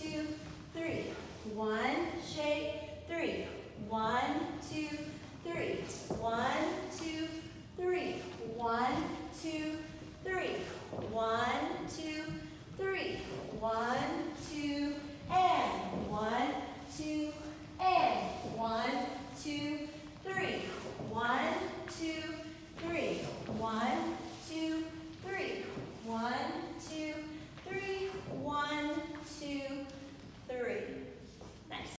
two, three. One, shake, three. One, two, three. One, two, three. One, two, three.